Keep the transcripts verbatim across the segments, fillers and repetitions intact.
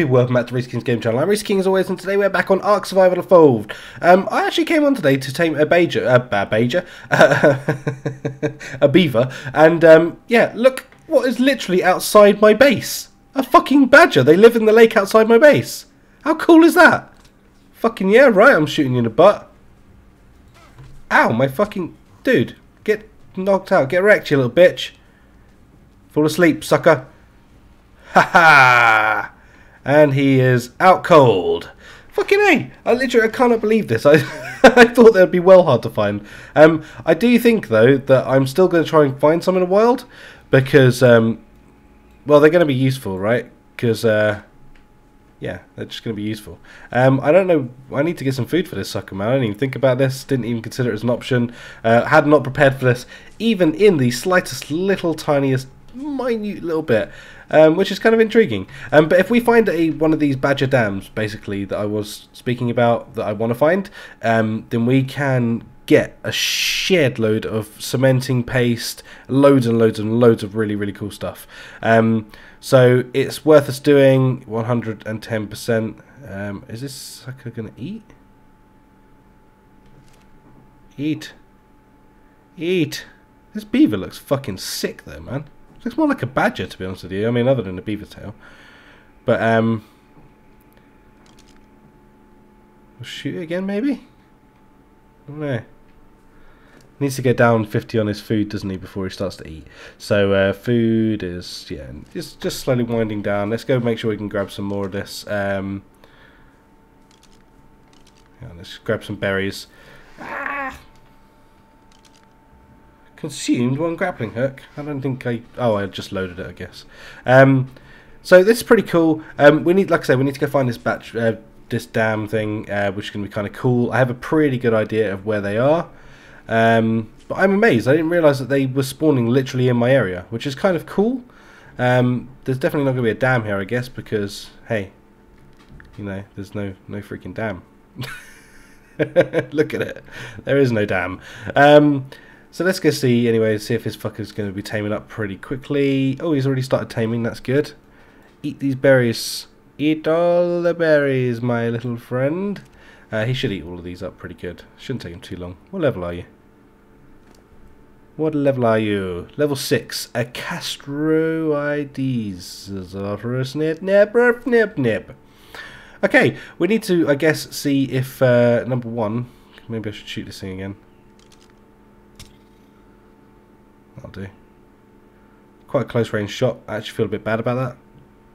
people, welcome back to Race King's Game Channel. I'm Race King as always, and today we're back on Ark Survival Evolved. Um, I actually came on today to tame a badger, a, a badger, uh, a beaver, and um, yeah, look what is literally outside my base. A fucking badger. They live in the lake outside my base. How cool is that? Fucking yeah, right, I'm shooting you in the butt. Ow, my fucking... Dude, get knocked out, get wrecked, you little bitch. Fall asleep, sucker. Ha ha! And he is out cold. Fucking A! I literally I cannot believe this. I, I thought that would be well hard to find. Um, I do think, though, that I'm still going to try and find some in the wild. Because, um, well, they're going to be useful, right? Because, uh, yeah, they're just going to be useful. Um, I don't know. I need to get some food for this sucker, man. I didn't even think about this. Didn't even consider it as an option. Uh, had not prepared for this, even in the slightest, little, tiniest, minute little bit, um, which is kind of intriguing. Um, but if we find a one of these badger dams, basically, that I was speaking about, that I want to find, um, then we can get a shed load of cementing paste, loads and loads and loads of really, really cool stuff. Um, so it's worth us doing one hundred and ten percent. Um, is this sucker going to eat? Eat. Eat. This beaver looks fucking sick, though, man. Looks more like a badger, to be honest with you. I mean, other than a beaver tail. But, um... we'll shoot it again, maybe? I don't know. Needs to go down fifty on his food, doesn't he, before he starts to eat. So, uh, food is, yeah, it's just slowly winding down. Let's go make sure we can grab some more of this. Um, yeah, let's grab some berries. Ah! Consumed one grappling hook. I don't think I... Oh, I just loaded it, I guess. Um, so this is pretty cool. Um, we need, like I said, we need to go find this batch, uh, this dam thing, uh, which is going to be kind of cool. I have a pretty good idea of where they are, um, but I'm amazed. I didn't realise that they were spawning literally in my area, which is kind of cool. Um, there's definitely not going to be a dam here, I guess, because hey, you know, there's no no freaking dam. Look at it. There is no dam. Um, So let's go see, anyway, see if this fucker's going to be taming up pretty quickly. Oh, he's already started taming, that's good. Eat these berries. Eat all the berries, my little friend. Uh, he should eat all of these up pretty good. Shouldn't take him too long. What level are you? What level are you? Level six. A Castoroides. Nip, nip, nip, nip. Okay, we need to, I guess, see if, uh, number one... Maybe I should shoot this thing again. I'll do. Quite a close range shot. I actually feel a bit bad about that.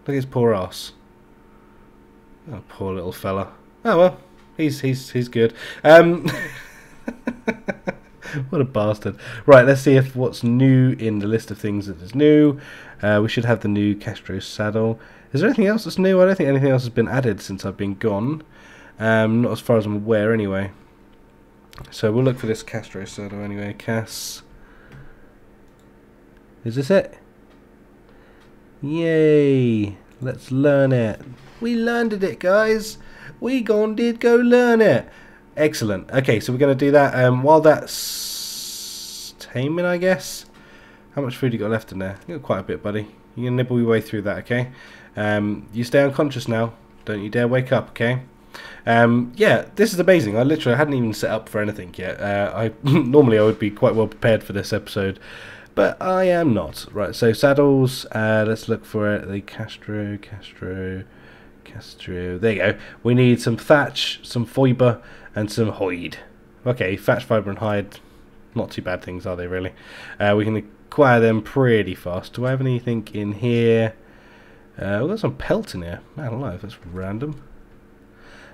Look at his poor ass. Oh, poor little fella. Oh well, he's he's he's good. Um, what a bastard. Right, let's see if what's new in the list of things that is new. Uh, we should have the new Castro saddle. Is there anything else that's new? I don't think anything else has been added since I've been gone. Um, not as far as I'm aware, anyway. So we'll look for this Castro saddle anyway. Cass. Is this it? Yay! Let's learn it. We learned it, guys. We gone did go learn it. Excellent. Okay, so we're gonna do that. Um, while that's taming, I guess. How much food you got left in there? You got quite a bit, buddy. You can nibble your way through that, okay? Um, you stay unconscious now. Don't you dare wake up, okay? Um, yeah, this is amazing. I literally hadn't even set up for anything yet. Uh, I normally I would be quite well prepared for this episode. But I am not. Right, so saddles, uh, let's look for it. The Castro, Castro, Castro. There you go. We need some thatch, some fibre, and some hide. Okay, thatch, fibre, and hide. Not too bad things, are they, really? Uh, we can acquire them pretty fast. Do I have anything in here? Uh, we've got some pelt in here. Man alive, that's random.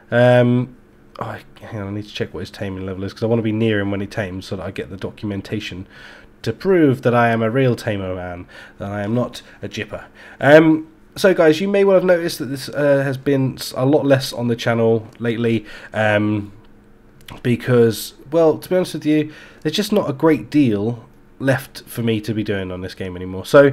Um... Oh, hang on, I need to check what his taming level is, because I want to be near him when he tames so that I get the documentation to prove that I am a real tamer man, that I am not a jipper. Um, so guys, you may well have noticed that this uh, has been a lot less on the channel lately, um, because, well, to be honest with you, there's just not a great deal left for me to be doing on this game anymore. So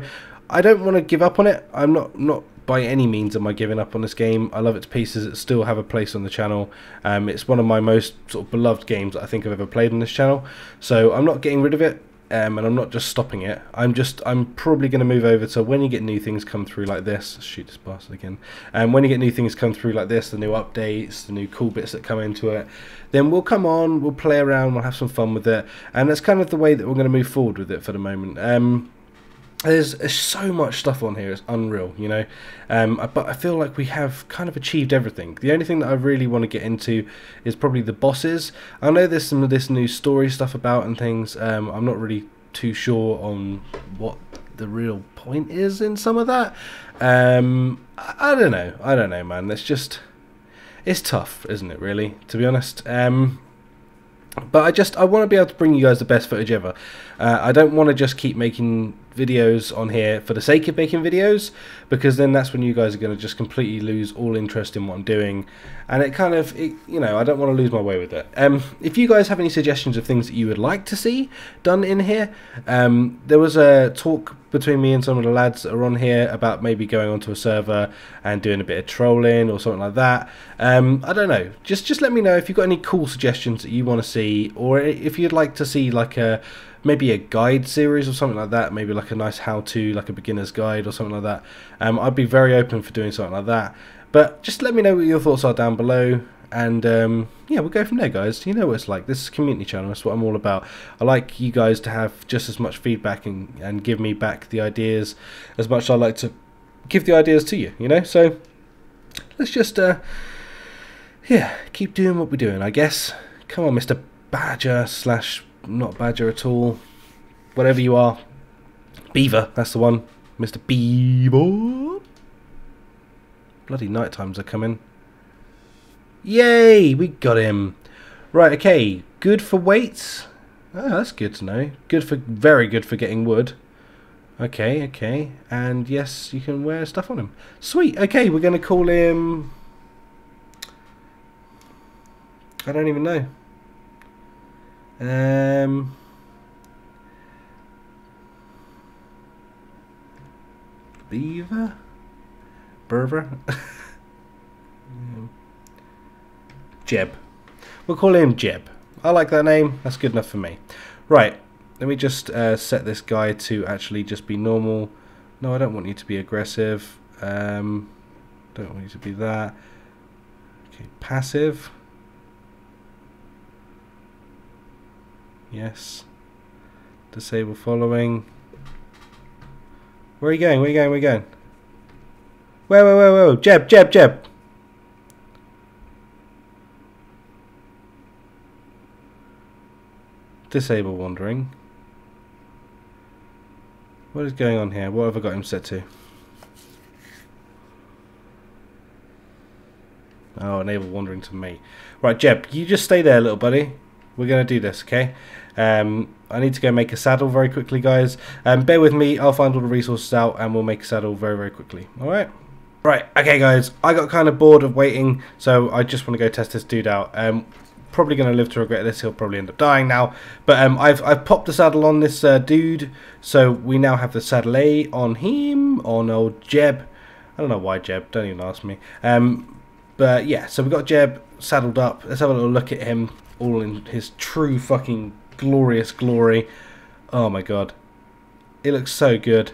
I don't want to give up on it. I'm not... not by any means am I giving up on this game. I love it to pieces. It still have a place on the channel. Um, it's one of my most sort of beloved games that I think I've ever played on this channel. So I'm not getting rid of it. um, and I'm not just stopping it. I'm just I'm probably going to move over to when you get new things come through like this. Shoot, this bastard again. And um, when you get new things come through like this, the new updates, the new cool bits that come into it, then we'll come on, we'll play around, we'll have some fun with it, and that's kind of the way that we're going to move forward with it for the moment. Um, There's, there's so much stuff on here, it's unreal, you know, um, I, but I feel like we have kind of achieved everything. The only thing that I really want to get into is probably the bosses. I know there's some of this new story stuff about and things, um, I'm not really too sure on what the real point is in some of that. Um, I, I don't know, I don't know man, it's just, it's tough, isn't it really, to be honest. Um, But I just, I want to be able to bring you guys the best footage ever. Uh, I don't want to just keep making videos on here for the sake of making videos, because then that's when you guys are going to just completely lose all interest in what I'm doing. And it kind of, it, you know, I don't want to lose my way with it. Um, if you guys have any suggestions of things that you would like to see done in here, um, there was a talk between me and some of the lads that are on here about maybe going onto a server and doing a bit of trolling or something like that. Um, I don't know. Just just let me know if you've got any cool suggestions that you want to see, or if you'd like to see like a maybe a guide series or something like that. Maybe like a nice how-to, like a beginner's guide or something like that. Um, I'd be very open for doing something like that. But just let me know what your thoughts are down below. And um, yeah, we'll go from there, guys. You know what it's like. This is a community channel. That's what I'm all about. I like you guys to have just as much feedback and, and give me back the ideas as much as I like to give the ideas to you, you know? So let's just, uh, yeah, keep doing what we're doing, I guess. Come on, Mister Badger slash not Badger at all. Whatever you are. Beaver, that's the one. Mister Beaver. Bloody night times are coming. Yay, we got him. Right, okay, good for weights. Oh, that's good to know. Good for, very good for getting wood. Okay, okay, and yes, you can wear stuff on him. Sweet, okay, we're going to call him... I don't even know. Um... Beaver? Berber? Jeb. We'll call him Jeb. I like that name. That's good enough for me. Right. Let me just uh, set this guy to actually just be normal. No, I don't want you to be aggressive. Um, don't want you to be that. Okay, passive. Yes. Disable following. Where are you going? Where are you going? Where are you going? Whoa, whoa, whoa, whoa. Jeb, Jeb, Jeb. Disable wandering. What is going on here? What have I got him set to? Oh, enable wandering to me. Right, Jeb, you just stay there, little buddy. We're going to do this, okay? Um, I need to go make a saddle very quickly, guys. Um, bear with me. I'll find all the resources out, and we'll make a saddle very, very quickly. All right? Right, okay, guys. I got kind of bored of waiting, so I just want to go test this dude out. Um... Probably going to live to regret this. He'll probably end up dying now. But um, I've, I've popped the saddle on this uh, dude. So we now have the saddle A on him. On old Jeb. I don't know why Jeb. Don't even ask me. Um, but yeah. So we've got Jeb saddled up. Let's have a little look at him. All in his true fucking glorious glory. Oh my god. It looks so good.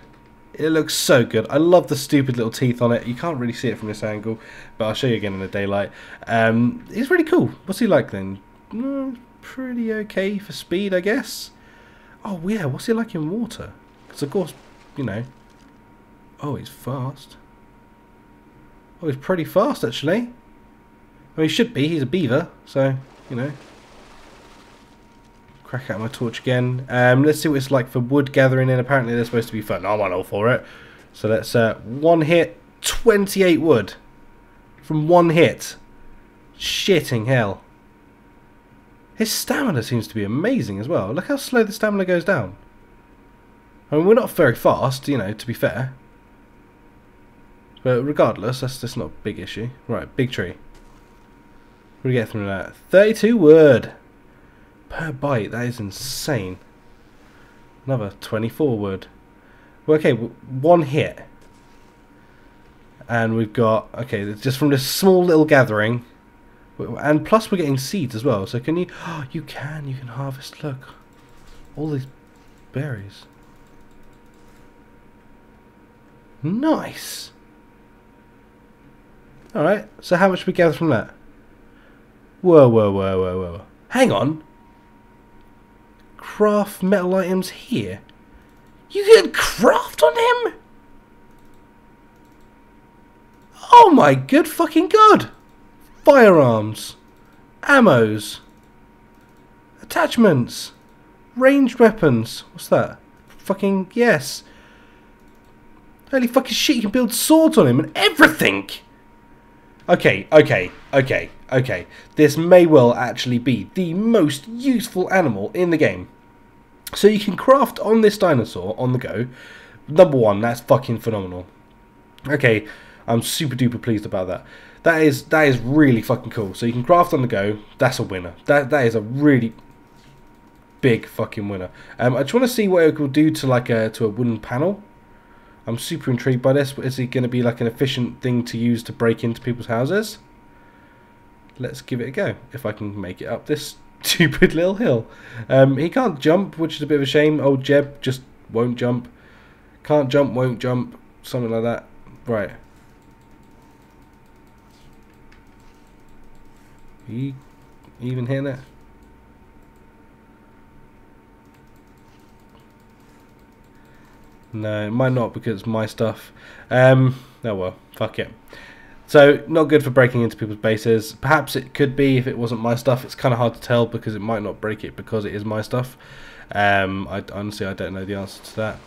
It looks so good. I love the stupid little teeth on it. You can't really see it from this angle, but I'll show you again in the daylight. Um, it's really cool. What's he like then? Mm, pretty okay for speed, I guess. Oh, yeah. What's he like in water? Because, of course, you know... Oh, he's fast. Oh, he's pretty fast, actually. Well, he should be. He's a beaver, so, you know... Crack out my torch again. Um, let's see what it's like for wood gathering in. Apparently they're supposed to be fun. I'm on all for it. So let's uh, one hit, twenty-eight wood. From one hit. Shitting hell. His stamina seems to be amazing as well. Look how slow the stamina goes down. I mean, we're not very fast, you know, to be fair. But regardless, that's just not a big issue. Right, big tree. What do we get from that? thirty-two wood. Per bite, that is insane. Another twenty-four wood. Well, okay, one hit. And we've got, okay, just from this small little gathering. And plus we're getting seeds as well, so can you, oh, you can, you can harvest, look. All these berries. Nice. Alright, so how much did we gather from that? Whoa, whoa, whoa, whoa, whoa. Hang on. Craft metal items here. You can craft on him? Oh my good fucking god. Firearms. Ammos. Attachments. Ranged weapons. What's that? Fucking yes. Holy fucking shit, you can build swords on him and everything. Okay, okay, okay, okay. This may well actually be the most useful animal in the game. So you can craft on this dinosaur on the go. Number one, that's fucking phenomenal. Okay, I'm super duper pleased about that. That is that is really fucking cool. So you can craft on the go. That's a winner. That that is a really big fucking winner. Um, I just want to see what it will do to like a to a wooden panel. I'm super intrigued by this. Is it going to be like an efficient thing to use to break into people's houses? Let's give it a go. If I can make it up this stupid little hill. Um, he can't jump, which is a bit of a shame. Old Jeb just won't jump. Can't jump, won't jump. Something like that. Right. Are you even hearing that? No, it might not because it's my stuff. Um, oh well, fuck it. So, not good for breaking into people's bases. Perhaps it could be if it wasn't my stuff. It's kind of hard to tell because it might not break it because it is my stuff. Um, I, honestly, I don't know the answer to that.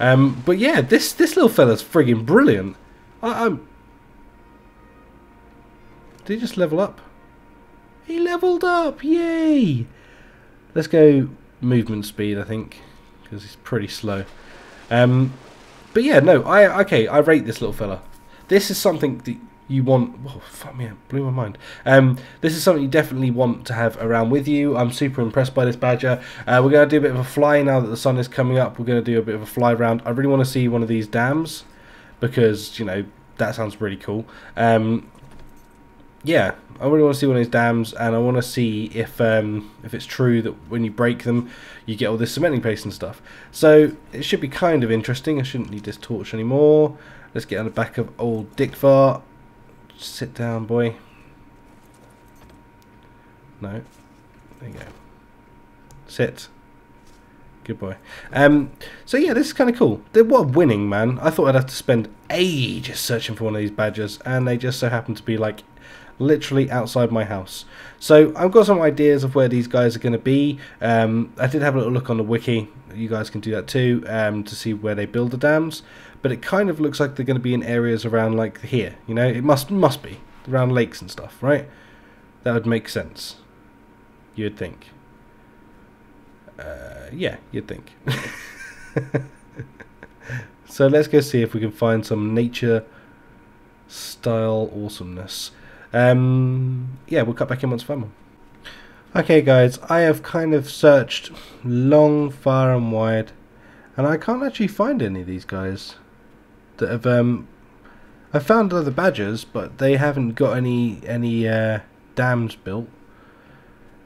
Um, but yeah, this this little fella's friggin' brilliant. I, I'm... Did he just level up? He leveled up! Yay! Let's go movement speed, I think, because he's pretty slow. Um, but yeah, no, I okay, I rate this little fella. This is something that you want... Oh, fuck me, I blew my mind. Um, this is something you definitely want to have around with you. I'm super impressed by this badger. Uh, we're going to do a bit of a fly now that the sun is coming up. We're going to do a bit of a fly round. I really want to see one of these dams because, you know, that sounds really cool. Um, yeah, I really want to see one of these dams, and I want to see if um, if it's true that when you break them, you get all this cementing paste and stuff. So it should be kind of interesting. I shouldn't need this torch anymore. Let's get on the back of old Dick Fart. Sit down, boy. No. There you go. Sit. Good boy. Um, so yeah, this is kind of cool. They're, what winning, man. I thought I'd have to spend ages searching for one of these badgers, and they just so happen to be like literally outside my house. So I've got some ideas of where these guys are going to be. Um, I did have a little look on the wiki. You guys can do that too, um, to see where they build the dams. But it kind of looks like they're going to be in areas around like here. You know, it must must be around lakes and stuff, right? That would make sense. You'd think. Uh, yeah, you'd think. So let's go see if we can find some nature style awesomeness. Um, yeah, we'll cut back in once far more. Okay guys, I have kind of searched long, far and wide, and I can't actually find any of these guys that have, um, I found other badgers, but they haven't got any, any, uh, dams built.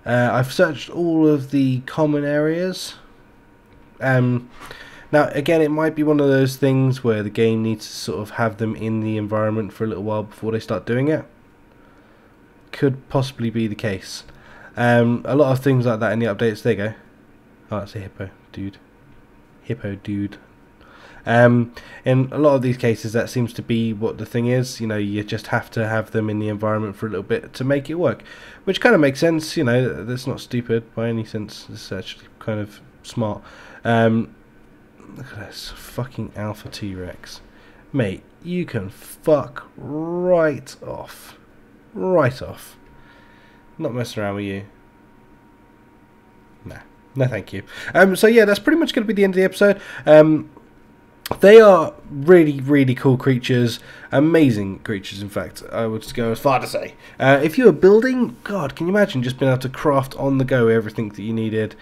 Uh, I've searched all of the common areas. Um, now again, it might be one of those things where the game needs to sort of have them in the environment for a little while before they start doing it. Could possibly be the case. Um, a lot of things like that in the updates. There you go. Oh, that's a hippo dude. Hippo dude. Um, in a lot of these cases, that seems to be what the thing is. You know, you just have to have them in the environment for a little bit to make it work, which kind of makes sense. You know, that's not stupid by any sense. It's actually kind of smart. Um, look at this fucking alpha T-Rex, mate. You can fuck right off. Right off. Not messing around with you. Nah. No thank you. Um, so yeah, that's pretty much going to be the end of the episode. Um, they are really, really cool creatures. Amazing creatures, in fact. I would go as far to say. Uh, if you were building, God, can you imagine just being able to craft on the go everything that you needed?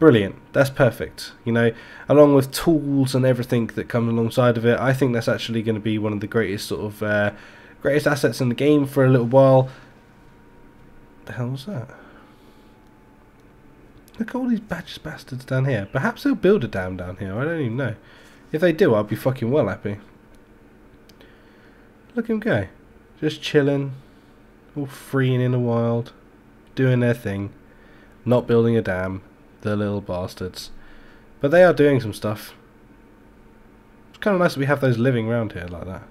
Brilliant. That's perfect. You know, along with tools and everything that comes alongside of it, I think that's actually going to be one of the greatest sort of... Uh, greatest assets in the game for a little while. The hell was that? Look at all these badged bastards down here. Perhaps they'll build a dam down here. I don't even know. If they do, I'll be fucking well happy. Look at him go. Just chilling. All free and in the wild. Doing their thing. Not building a dam. The little bastards. But they are doing some stuff. It's kind of nice that we have those living around here like that.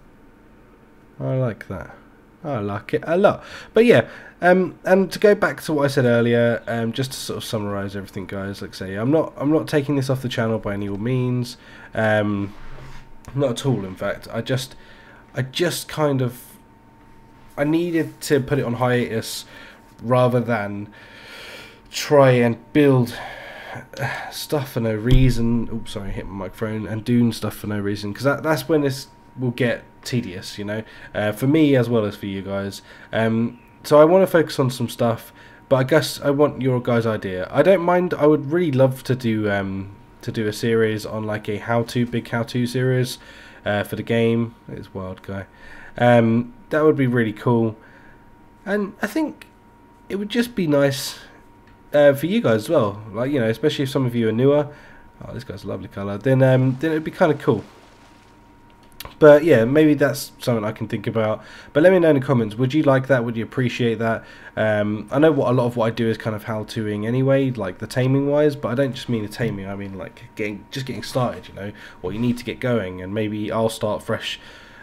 I like that. I like it a lot. But yeah, um, and to go back to what I said earlier, um, just to sort of summarise everything, guys. Like I say, I'm not, I'm not taking this off the channel by any means, um, not at all. In fact, I just, I just kind of, I needed to put it on hiatus rather than try and build stuff for no reason. Oops, sorry, I hit my microphone. And doing stuff for no reason, because that, that's when it's will get tedious, you know, uh, for me as well as for you guys. Um, so I want to focus on some stuff, but I guess I want your guys' idea. I don't mind. I would really love to do um, to do a series on like a how-to, big how-to series uh, for the game. It's wild, guy. Um, that would be really cool, and I think it would just be nice uh, for you guys as well. Like, you know, especially if some of you are newer. Oh, this guy's a lovely colour. Then um, then it'd be kind of cool. But yeah, maybe that's something I can think about. But let me know in the comments, would you like that? Would you appreciate that? Um, I know what a lot of what I do is kind of how-toing anyway, like the taming wise, but I don't just mean the taming, I mean like getting just getting started, you know, or you need to get going, and maybe I'll start fresh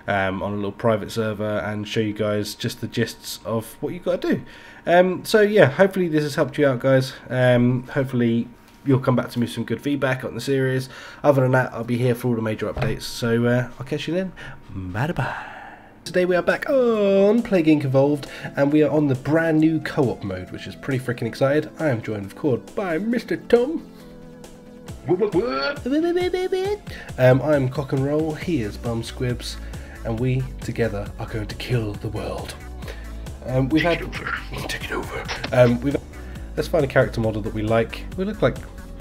um, on a little private server and show you guys just the gists of what you got to do. Um, so yeah, hopefully this has helped you out, guys. Um, hopefully you'll come back to me with some good feedback on the series. Other than that, I'll be here for all the major updates. So uh, I'll catch you then. Bye-bye. Today we are back on Plague Incorporated Evolved, and we are on the brand new co-op mode, which is pretty freaking excited. I am joined, of course, by Mister Tom. um, I am Cock and Roll, he is Bum Squibs, and we together are going to kill the world. Um, we've Take had... it over. Take it over. Um, we've... Let's find a character model that we like. We look like...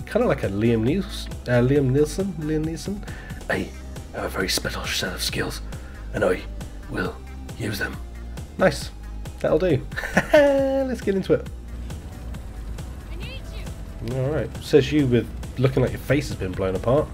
kind of like a Liam Neeson, uh, Liam Neeson, Liam Neeson. I have a very special set of skills, and I will use them. Nice, that'll do. Let's get into it. I need you. All right, says you with looking like your face has been blown apart.